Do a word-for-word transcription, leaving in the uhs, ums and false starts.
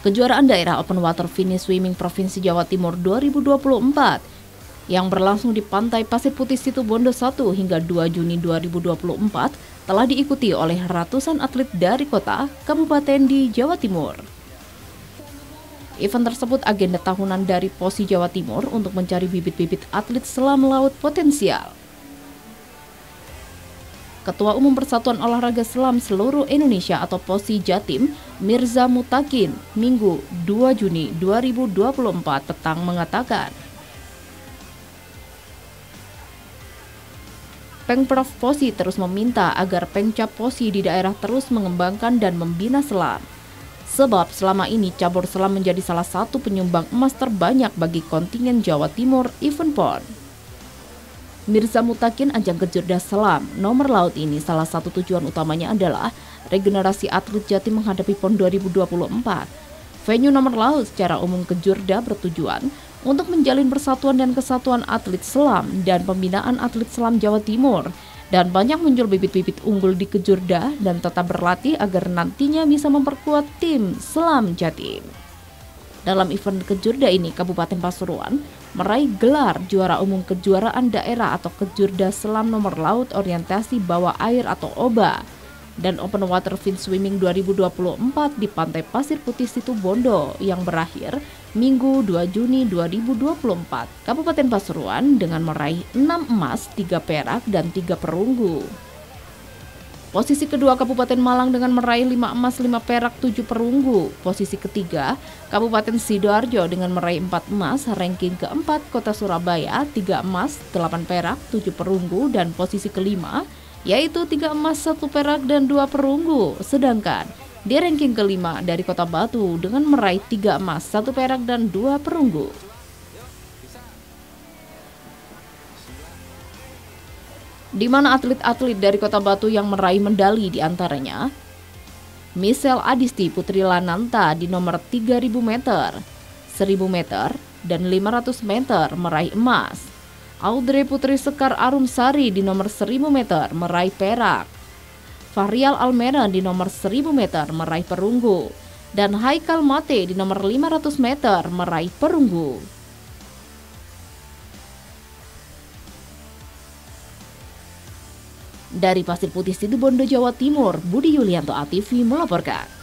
Kejuaraan Daerah Open Water Finswimming Provinsi Jawa Timur dua ribu dua puluh empat yang berlangsung di Pantai Pasir Putih Situbondo satu hingga dua Juni dua ribu dua puluh empat telah diikuti oleh ratusan atlet dari kota, kabupaten di Jawa Timur. Event tersebut agenda tahunan dari POSSI Jawa Timur untuk mencari bibit-bibit atlet selam laut potensial. Ketua Umum Persatuan Olahraga Selam Seluruh Indonesia atau POSSI Jatim, Mirza Mutakin, Minggu dua Juni dua ribu dua puluh empat petang mengatakan, Pengprov POSSI terus meminta agar Pengcap POSSI di daerah terus mengembangkan dan membina selam. Sebab selama ini cabur selam menjadi salah satu penyumbang emas terbanyak bagi kontingen Jawa Timur event PON. Mirza Mutakin, ajang Kejurda Selam nomor laut ini salah satu tujuan utamanya adalah regenerasi atlet Jatim menghadapi PON dua ribu dua puluh empat. Venue nomor laut secara umum Kejurda bertujuan untuk menjalin persatuan dan kesatuan atlet selam dan pembinaan atlet selam Jawa Timur dan banyak muncul bibit-bibit unggul di Kejurda dan tetap berlatih agar nantinya bisa memperkuat tim selam Jatim. Dalam event Kejurda ini, Kabupaten Pasuruan meraih gelar juara umum Kejuaraan Daerah atau Kejurda Selam Nomor Laut Orientasi Bawah Air atau OBA dan Open Water Finswimming dua ribu dua puluh empat di Pantai Pasir Putih Situbondo yang berakhir Minggu dua Juni dua ribu dua puluh empat. Kabupaten Pasuruan dengan meraih enam emas, tiga perak, dan tiga perunggu. Posisi kedua Kabupaten Malang dengan meraih lima emas, lima perak, tujuh perunggu. Posisi ketiga Kabupaten Sidoarjo dengan meraih empat emas, ranking keempat Kota Surabaya tiga emas, delapan perak, tujuh perunggu dan posisi kelima yaitu tiga emas, satu perak dan dua perunggu. Sedangkan di ranking kelima dari Kota Batu dengan meraih tiga emas, satu perak dan dua perunggu. Di mana atlet-atlet dari Kota Batu yang meraih medali diantaranya Misel Adisti Putri Lananta di nomor tiga ribu meter, seribu meter, dan lima ratus meter meraih emas. Audrey Putri Sekar Arum Sari di nomor seribu meter meraih perak. Fahrial Almeren di nomor seribu meter meraih perunggu. Dan Haikal Mate di nomor lima ratus meter meraih perunggu. Dari Pasir Putih Situbondo, Jawa Timur, Budi Yulianto A T V melaporkan.